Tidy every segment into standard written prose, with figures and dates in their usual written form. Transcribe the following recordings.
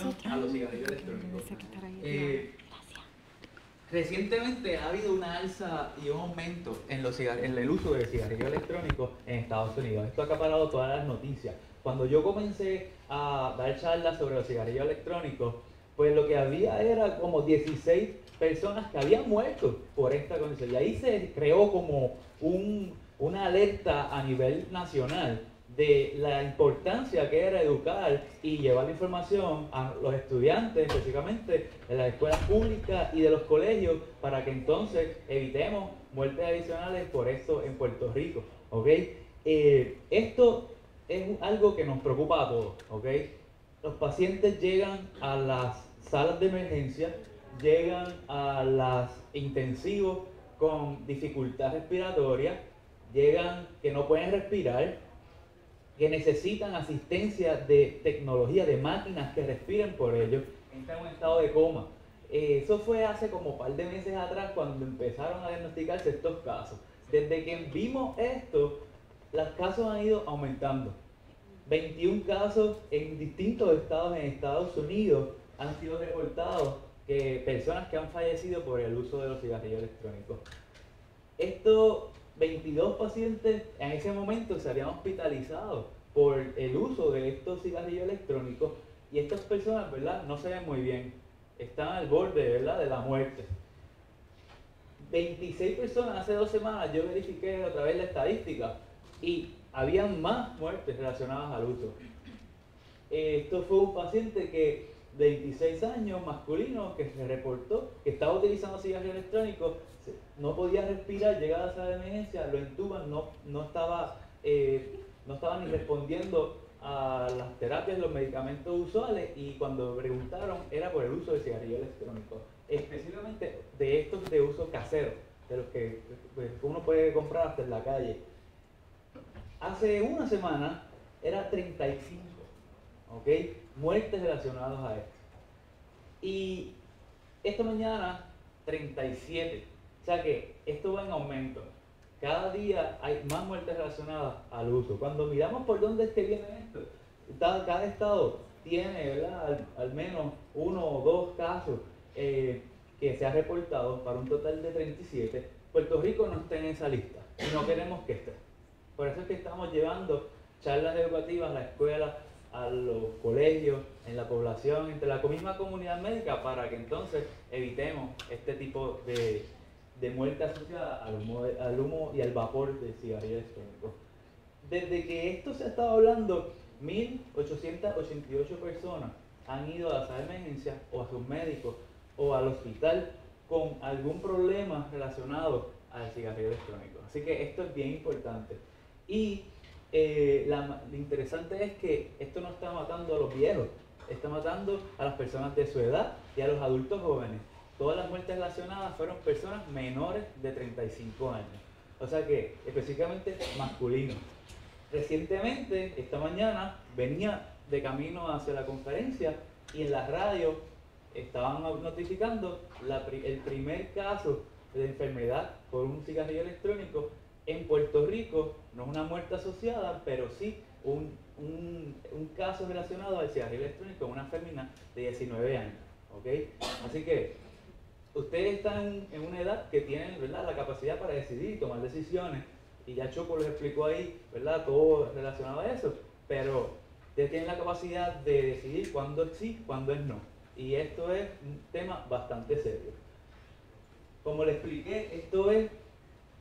adicción a los cigarrillos electrónicos. Recientemente ha habido una alza y un aumento en el uso de cigarrillos electrónicos en Estados Unidos. Esto ha acaparado todas las noticias. Cuando yo comencé a dar charlas sobre los cigarrillos electrónicos, pues lo que había era como 16 personas que habían muerto por esta condición. Y ahí se creó como una alerta a nivel nacional de la importancia que era educar y llevar la información a los estudiantes, específicamente de las escuelas públicas y de los colegios, para que entonces evitemos muertes adicionales por esto en Puerto Rico, ¿ok? Esto es algo que nos preocupa a todos, ¿ok? Los pacientes llegan a las salas de emergencia, llegan a las intensivos con dificultad respiratoria, llegan que no pueden respirar, que necesitan asistencia de tecnología, de máquinas que respiren por ellos, entran en un estado de coma. Eso fue hace como un par de meses atrás cuando empezaron a diagnosticarse estos casos. Desde que vimos esto, los casos han ido aumentando. 21 casos en distintos estados en Estados Unidos han sido reportados, personas que han fallecido por el uso de los cigarrillos electrónicos. Estos 22 pacientes en ese momento se habían hospitalizado por el uso de estos cigarrillos electrónicos, y estas personas, ¿verdad?, no se ven muy bien, están al borde, ¿verdad?, de la muerte. 26 personas, hace 2 semanas yo verifiqué otra vez la estadística y habían más muertes relacionadas al uso. Esto fue un paciente de 26 años, masculino, que se reportó que estaba utilizando cigarrillos electrónicos, no podía respirar, llegaba a la sala de emergencia, lo entuban, no estaba ni respondiendo a las terapias, los medicamentos usuales, y cuando preguntaron era por el uso de cigarrillos electrónicos, específicamente de estos de uso casero, de los que uno puede comprar hasta en la calle. Hace una semana era 35, ¿ok?, muertes relacionadas a esto. Y esta mañana 37, o sea que esto va en aumento. Cada día hay más muertes relacionadas al uso. Cuando miramos por dónde es que viene esto, cada estado tiene, ¿verdad?, al menos 1 o 2 casos que se han reportado para un total de 37. Puerto Rico no está en esa lista y no queremos que esté. Por eso es que estamos llevando charlas educativas a la escuela, a los colegios, en la población, entre la misma comunidad médica, para que entonces evitemos este tipo de muerte asociada al humo y al vapor de cigarrillos electrónicos. Desde que esto se ha estado hablando, 1.888 personas han ido a las emergencias o a sus médicos o al hospital con algún problema relacionado al cigarrillo electrónico. Así que esto es bien importante. Y lo interesante es que esto no está matando a los viejos, está matando a las personas de su edad y a los adultos jóvenes. Todas las muertes relacionadas fueron personas menores de 35 años, o sea que específicamente masculinos. Recientemente, esta mañana, venía de camino hacia la conferencia y en la radio estaban notificando el primer caso de enfermedad por un cigarrillo electrónico en Puerto Rico. No es una muerte asociada, pero sí un caso relacionado al cigarrillo electrónico, una femina de 19 años, ¿okay? Así que ustedes están en una edad que tienen, ¿verdad?, la capacidad para decidir y tomar decisiones, y ya Choco les explicó ahí, ¿verdad?, todo relacionado a eso, pero ustedes tienen la capacidad de decidir cuándo es sí, cuándo es no, y esto es un tema bastante serio. Como les expliqué, esto es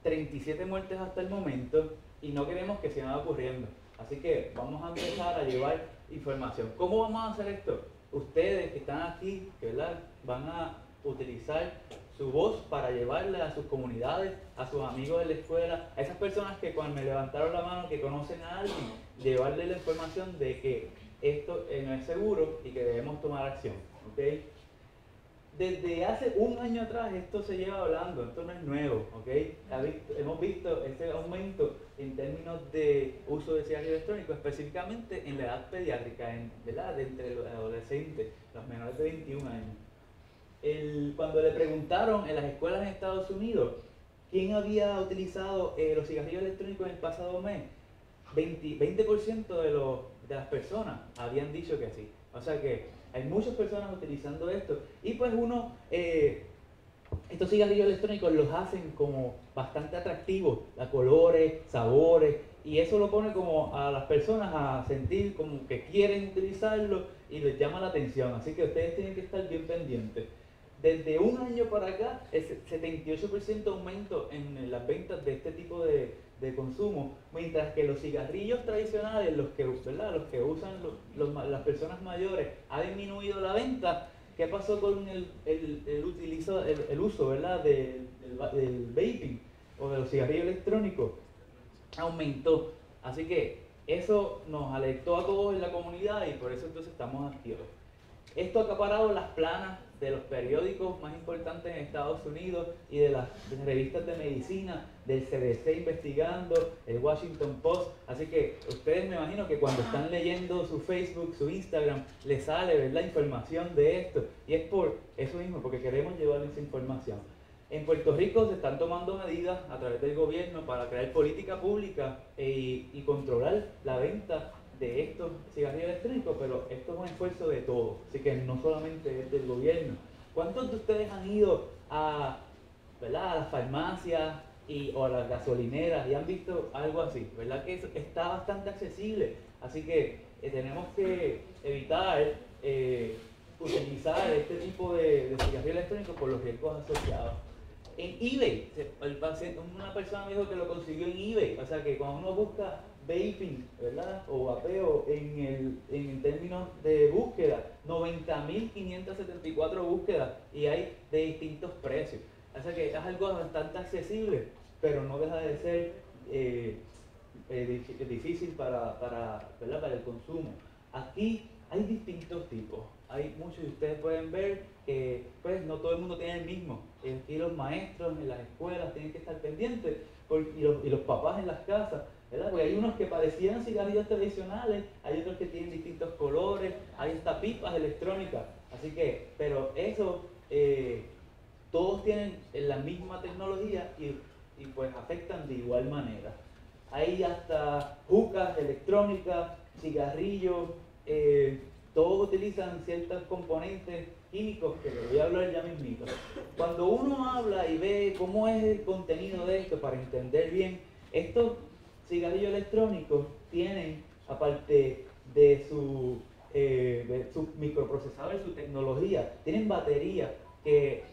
37 muertes hasta el momento y no queremos que sigan ocurriendo. Así que vamos a empezar a llevar información. ¿Cómo vamos a hacer esto? Ustedes que están aquí, ¿verdad?, van a utilizar su voz para llevarla a sus comunidades, a sus amigos de la escuela, a esas personas que cuando me levantaron la mano, que conocen a alguien, llevarle la información de que esto no es seguro y que debemos tomar acción, ¿okay? Desde hace un año atrás esto se lleva hablando, esto no es nuevo, ¿okay? Hemos visto este aumento en términos de uso de cigarrillos electrónicos, específicamente en la edad pediátrica, ¿verdad?, entre los adolescentes, los menores de 21 años. Cuando le preguntaron en las escuelas en Estados Unidos quién había utilizado los cigarrillos electrónicos en el pasado mes, 20% de las personas habían dicho que sí. O sea que Hay muchas personas utilizando esto. Y pues uno, estos cigarrillos electrónicos los hacen como bastante atractivos, a colores, sabores, y eso lo pone como a las personas a sentir como que quieren utilizarlo y les llama la atención. Así que ustedes tienen que estar bien pendientes. Desde un año para acá, el 78% aumento en las ventas de este tipo de consumo, mientras que los cigarrillos tradicionales, los que usan las personas mayores, ha disminuido la venta. ¿Qué pasó con el uso, ¿verdad? del vaping o de los cigarrillos electrónicos? Aumentó. Así que eso nos alertó a todos en la comunidad y por eso entonces estamos activos. Esto ha acaparado las planas de los periódicos más importantes en Estados Unidos y de las revistas de medicina, del CDC investigando, el Washington Post. Así que ustedes me imagino que cuando están leyendo su Facebook, su Instagram, les sale, ¿verdad?, información de esto. Y es por eso mismo, porque queremos llevarles información. En Puerto Rico se están tomando medidas a través del gobierno para crear política pública y controlar la venta de estos cigarrillos electrónicos, pero esto es un esfuerzo de todos, así que no solamente es del gobierno. ¿Cuántos de ustedes han ido a, ¿verdad?, a las farmacias o a las gasolineras y han visto algo así? ¿Verdad que está bastante accesible? Así que tenemos que evitar utilizar este tipo de cigarrillos electrónicos por los riesgos asociados. En eBay, una persona me dijo que lo consiguió en eBay, o sea que cuando uno busca vaping, ¿verdad?, o vapeo en términos de búsqueda, 90.574 búsquedas y hay de distintos precios. O sea que es algo bastante accesible, pero no deja de ser difícil para el consumo. Aquí hay distintos tipos. Hay muchos, y ustedes pueden ver que pues no todo el mundo tiene el mismo. Aquí los maestros en las escuelas tienen que estar pendientes, y los papás en las casas, ¿verdad? Porque hay unos que parecían cigarrillos tradicionales, hay otros que tienen distintos colores, hay hasta pipas electrónicas. Así que, pero eso, todos tienen la misma tecnología y pues afectan de igual manera. Hay hasta jucas electrónicas, cigarrillos, todos utilizan ciertos componentes químicos que les voy a hablar ya mismito. Cuando uno habla y ve cómo es el contenido de esto para entender bien, estos cigarrillos electrónicos tienen, aparte de su microprocesador, su tecnología, tienen baterías que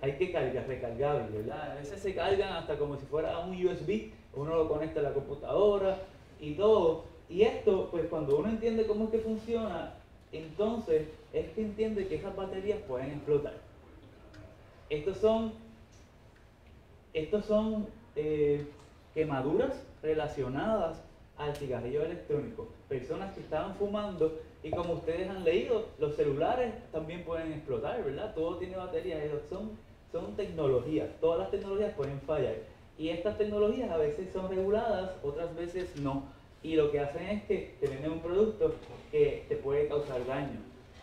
hay que cargar, recargable, ¿verdad? A veces se cargan hasta como si fuera un USB, uno lo conecta a la computadora y todo. Y esto, pues cuando uno entiende cómo es que funciona, entonces es que entiende que esas baterías pueden explotar. Estos son quemaduras relacionadas al cigarrillo electrónico. Personas que estaban fumando, y como ustedes han leído, los celulares también pueden explotar, ¿verdad? Todo tiene baterías, son tecnologías, todas las tecnologías pueden fallar. Y estas tecnologías a veces son reguladas, otras veces no. Y lo que hacen es que te venden un producto que te puede causar daño.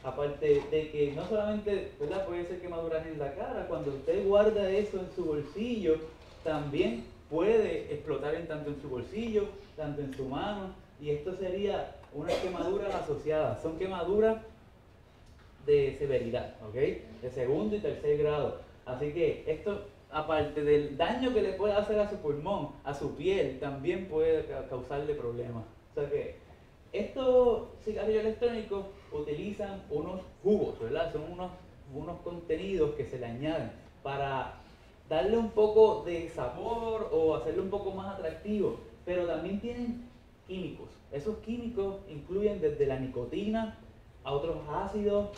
Aparte de que no solamente, ¿verdad?, puede ser quemaduras en la cara, cuando usted guarda eso en su bolsillo, también puede explotar tanto en su bolsillo, tanto en su mano, y esto sería unas quemaduras asociadas. Son quemaduras de severidad, ¿ok?, de segundo y tercer grado. Así que esto, aparte del daño que le puede hacer a su pulmón, a su piel, también puede causarle problemas. O sea que estos cigarrillos electrónicos utilizan unos jugos, ¿verdad? Son unos contenidos que se le añaden para darle un poco de sabor o hacerlo un poco más atractivo, pero también tienen químicos. Esos químicos incluyen desde la nicotina a otros ácidos,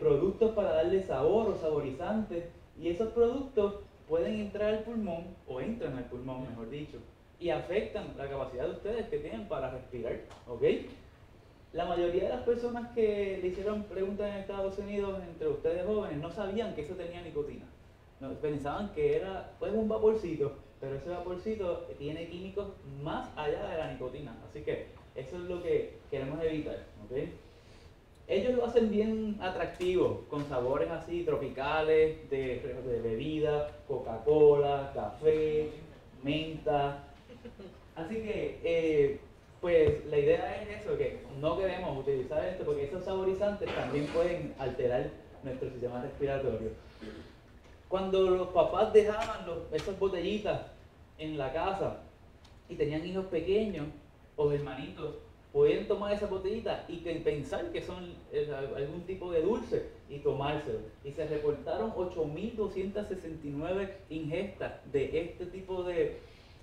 productos para darle sabor o saborizantes, y esos productos pueden entrar al pulmón, o entran al pulmón, mejor dicho, y afectan la capacidad de ustedes que tienen para respirar, ¿ok? La mayoría de las personas que le hicieron preguntas en Estados Unidos, entre ustedes jóvenes, no sabían que eso tenía nicotina. Pensaban que era pues un vaporcito, pero ese vaporcito tiene químicos más allá de la nicotina. Así que eso es lo que queremos evitar, ¿ok? Ellos lo hacen bien atractivo, con sabores así tropicales, de bebida, Coca-Cola, café, menta. Así que pues la idea es eso, que no queremos utilizar esto porque esos saborizantes también pueden alterar nuestro sistema respiratorio. Cuando los papás dejaban esas botellitas en la casa y tenían hijos pequeños o hermanitos, podían tomar esas botellitas y pensar que son algún tipo de dulce y tomárselo. Y se reportaron 8.269 ingestas de este tipo de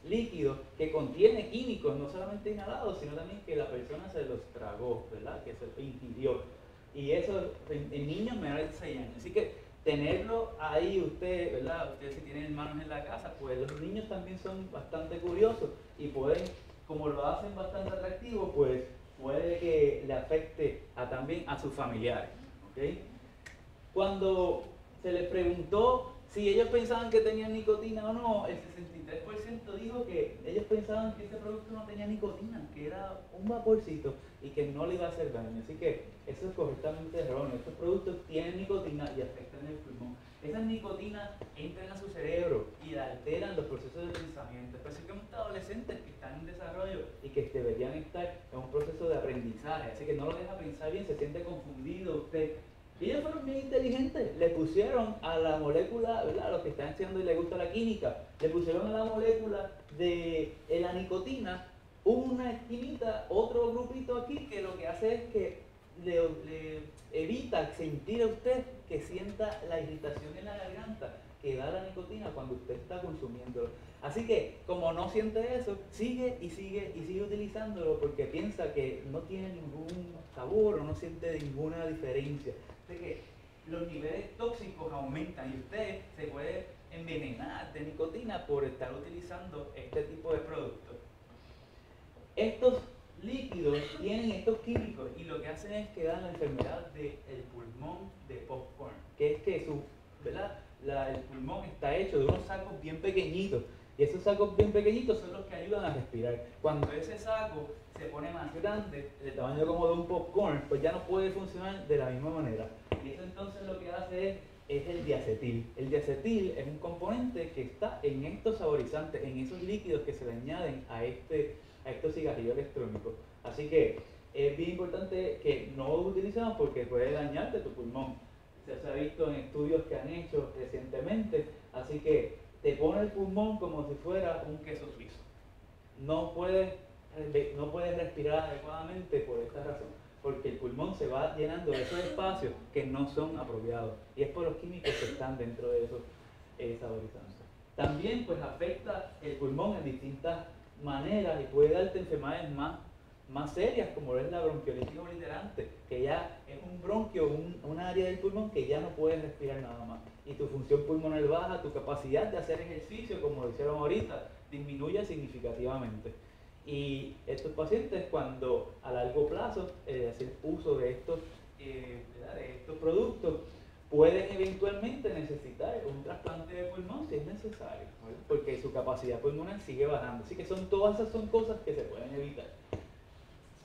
líquido que contiene químicos, no solamente inhalados, sino también que la persona se los tragó, ¿verdad? Que se los ingirió. Y eso en niños menores de 6 años. Así que tenerlo ahí usted, ¿verdad? Ustedes si tienen hermanos en la casa, pues los niños también son bastante curiosos y pueden, como lo hacen bastante atractivo, pues puede que le afecte también a sus familiares, ¿okay? Cuando se les preguntó si ellos pensaban que tenían nicotina o no, el 63% dijo que ellos pensaban que ese producto no tenía nicotina, que era un vaporcito y que no le iba a hacer daño. Así que eso es correctamente erróneo. Estos productos tienen nicotina y afectan el pulmón. Esa nicotina entra a su cerebro y alteran los procesos de pensamiento, especialmente adolescentes que están en desarrollo y que deberían estar en un proceso de aprendizaje. Así que no lo deja pensar bien, se siente confundido usted. Y ellos fueron bien inteligentes, le pusieron a la molécula, ¿verdad? A los que están estudiando y les gusta la química, le pusieron a la molécula de la nicotina una esquinita, otro grupito aquí, que lo que hace es que le evita sentir a usted que sienta la irritación en la garganta que da la nicotina cuando usted está consumiéndolo. Así que, como no siente eso, sigue y sigue y sigue utilizándolo porque piensa que no tiene ningún sabor o no siente ninguna diferencia. Así que los niveles tóxicos aumentan y usted se puede envenenar de nicotina por estar utilizando este tipo de productos. Estos líquidos tienen estos químicos y lo que hacen es que dan la enfermedad del pulmón de popcorn, que es que ¿verdad? El pulmón está hecho de unos sacos bien pequeñitos y esos sacos bien pequeñitos son los que ayudan a respirar. Cuando ese saco se pone más grande, del tamaño como de un popcorn, pues ya no puede funcionar de la misma manera. Y eso entonces lo que hace es el diacetil. El diacetil es un componente que está en estos saborizantes, en esos líquidos que se le añaden a estos cigarrillos electrónicos. Así que es bien importante que no lo utilicemos porque puede dañarte tu pulmón. Se ha visto en estudios que han hecho recientemente, así que te pone el pulmón como si fuera un queso suizo. No puedes respirar adecuadamente por esta razón, porque el pulmón se va llenando de esos espacios que no son apropiados y es por los químicos que están dentro de esos saborizantes. También pues afecta el pulmón en distintas maneras y puede darte enfermedades más serias, como es la bronquiolitis obliterante, que ya es un bronquio, un área del pulmón que ya no puedes respirar nada más. Y tu función pulmonar baja, tu capacidad de hacer ejercicio, como lo hicieron ahorita, disminuye significativamente. Y estos pacientes, cuando a largo plazo hacen uso de estos productos, pueden eventualmente necesitar un trasplante de pulmón si es necesario, porque su capacidad pulmonar sigue bajando. Así que todas esas son cosas que se pueden evitar.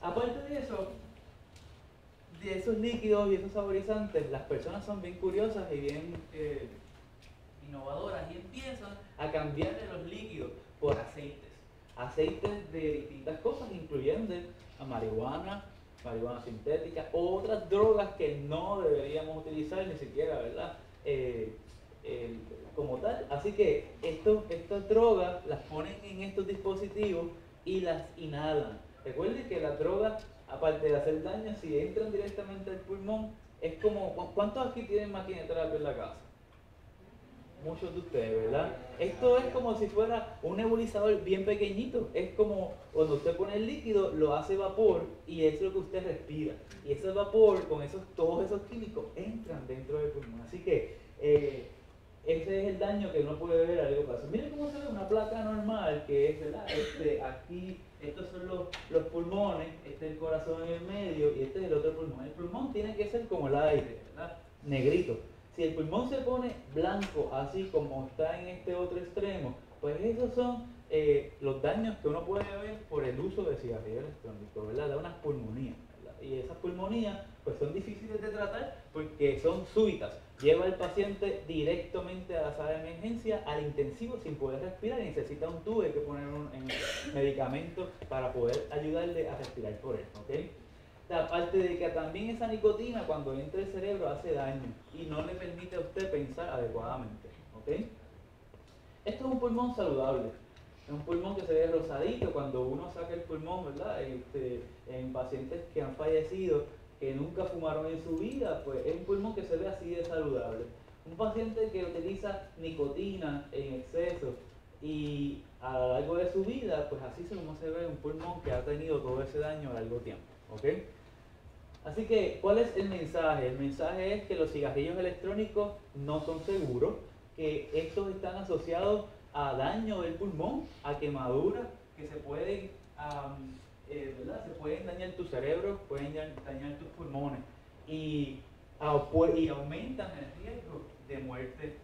Aparte de eso, de esos líquidos y esos saborizantes, las personas son bien curiosas y bien innovadoras y empiezan a cambiar de los líquidos por aceites. Aceites de distintas cosas, incluyendo marihuana sintética, otras drogas que no deberíamos utilizar ni siquiera, ¿verdad? Como tal. Así que estas drogas las ponen en estos dispositivos y las inhalan. Recuerden que las drogas, aparte de hacer daño, si entran directamente al pulmón, es como... ¿Cuántos aquí tienen maquinoterapia en la casa? Muchos de ustedes, ¿verdad? Esto es como si fuera un nebulizador bien pequeñito. Es como cuando usted pone el líquido, lo hace vapor y es lo que usted respira. Y ese vapor, con todos esos químicos, entran dentro del pulmón. Así que ese es el daño que uno puede ver a largo plazo. Miren cómo se ve una placa normal, que es, ¿verdad? Aquí... Estos son los pulmones, este es el corazón en el medio y este es el otro pulmón. El pulmón tiene que ser como el aire, ¿verdad? Negrito. Si el pulmón se pone blanco, así como está en este otro extremo, pues esos son los daños que uno puede ver por el uso de cigarrillos electrónicos, ¿verdad? Da unas pulmonías, ¿verdad? Y esas pulmonías pues son difíciles de tratar porque son súbitas. lleva al paciente directamente a la sala de emergencia, al intensivo, sin poder respirar, y necesita un tubo, hay que poner un medicamento para poder ayudarle a respirar por él, ¿okay? Aparte de que también esa nicotina cuando entra el cerebro hace daño y no le permite a usted pensar adecuadamente, ¿okay? Esto es un pulmón saludable, es un pulmón que se ve rosadito cuando uno saca el pulmón, ¿verdad? En pacientes que han fallecido, que nunca fumaron en su vida, pues es un pulmón que se ve así de saludable. Un paciente que utiliza nicotina en exceso y a lo largo de su vida, pues así es como se ve un pulmón que ha tenido todo ese daño a largo tiempo, ¿okay? Así que, ¿cuál es el mensaje? El mensaje es que los cigarrillos electrónicos no son seguros, que estos están asociados a daño del pulmón, a quemaduras, que se pueden... se pueden dañar tu cerebro, pueden dañar tus pulmones y aumentan el riesgo de muerte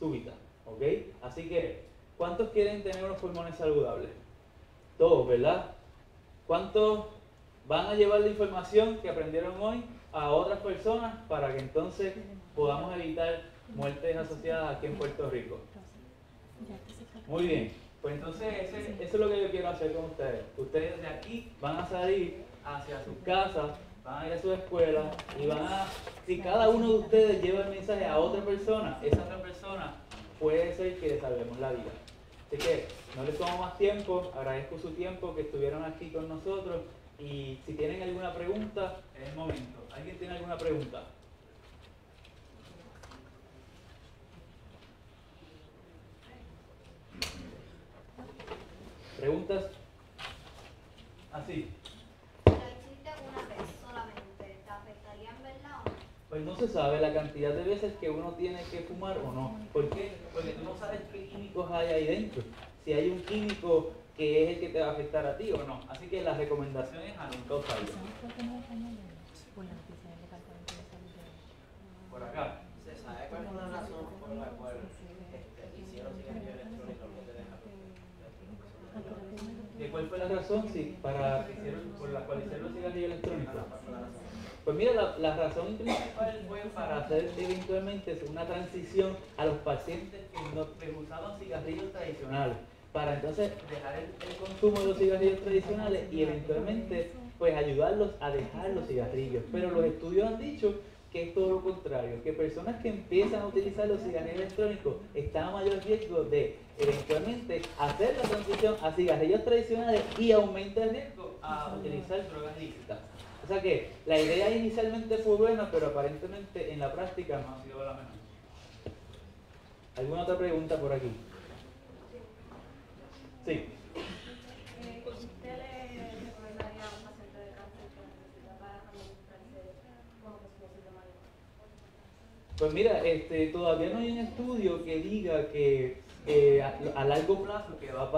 súbita, ¿ok? Así que, ¿cuántos quieren tener unos pulmones saludables? Todos, ¿verdad? ¿Cuántos van a llevar la información que aprendieron hoy a otras personas para que entonces podamos evitar muertes asociadas aquí en Puerto Rico? Muy bien. Pues entonces eso es lo que yo quiero hacer con ustedes. Ustedes de aquí van a salir hacia sus casas, van a ir a sus escuelas y van a... Si cada uno de ustedes lleva el mensaje a otra persona, esa otra persona puede ser que les salvemos la vida. Así que no les tomo más tiempo, agradezco su tiempo que estuvieron aquí con nosotros y si tienen alguna pregunta, es el momento. ¿Alguien tiene alguna pregunta? ¿Preguntas? Así. ¿La hiciste una vez solamente? ¿Te afectaría en verdad o no? Pues no se sabe la cantidad de veces que uno tiene que fumar o no. ¿Por qué? Porque tú no sabes qué químicos hay ahí dentro. Si hay un químico que es el que te va a afectar a ti o no. Así que las recomendaciones a nunca usarlo. Por acá. ¿Se sabe cuál es la razón por la cual hicieron cigarrillos electrónicos? ¿Y cuál fue la razón por la cual hicieron los cigarrillos electrónicos? Pues mira, la razón principal fue para hacer eventualmente una transición a los pacientes que usaban cigarrillos tradicionales, para entonces dejar el consumo de los cigarrillos tradicionales y eventualmente pues ayudarlos a dejar los cigarrillos. Pero los estudios han dicho que es todo lo contrario, que personas que empiezan a utilizar los cigarrillos electrónicos están a mayor riesgo de eventualmente hacer la transición a cigarrillos tradicionales y aumenta el riesgo a utilizar drogas lícitas. O sea que la idea inicialmente fue buena, pero aparentemente en la práctica no ha sido la mejor. ¿Alguna otra pregunta por aquí? Sí. Pues mira, todavía no hay un estudio que diga que a largo plazo que va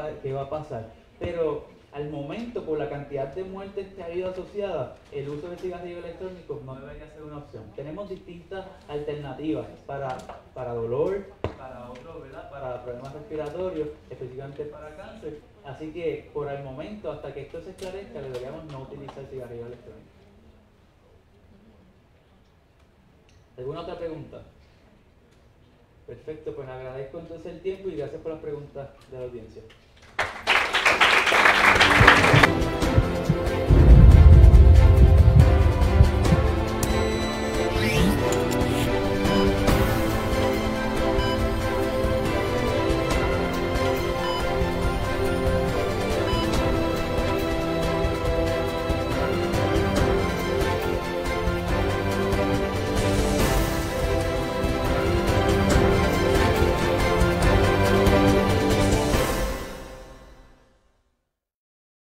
a pasar, pero al momento por la cantidad de muertes que ha habido asociada, el uso de cigarrillos electrónicos no debería ser una opción. Tenemos distintas alternativas para dolor, para otros, ¿verdad? Para problemas respiratorios, específicamente para cáncer, así que por el momento, hasta que esto se esclarezca, deberíamos no utilizar cigarrillos electrónicos. ¿Alguna otra pregunta? Perfecto, pues agradezco entonces el tiempo y gracias por las preguntas de la audiencia.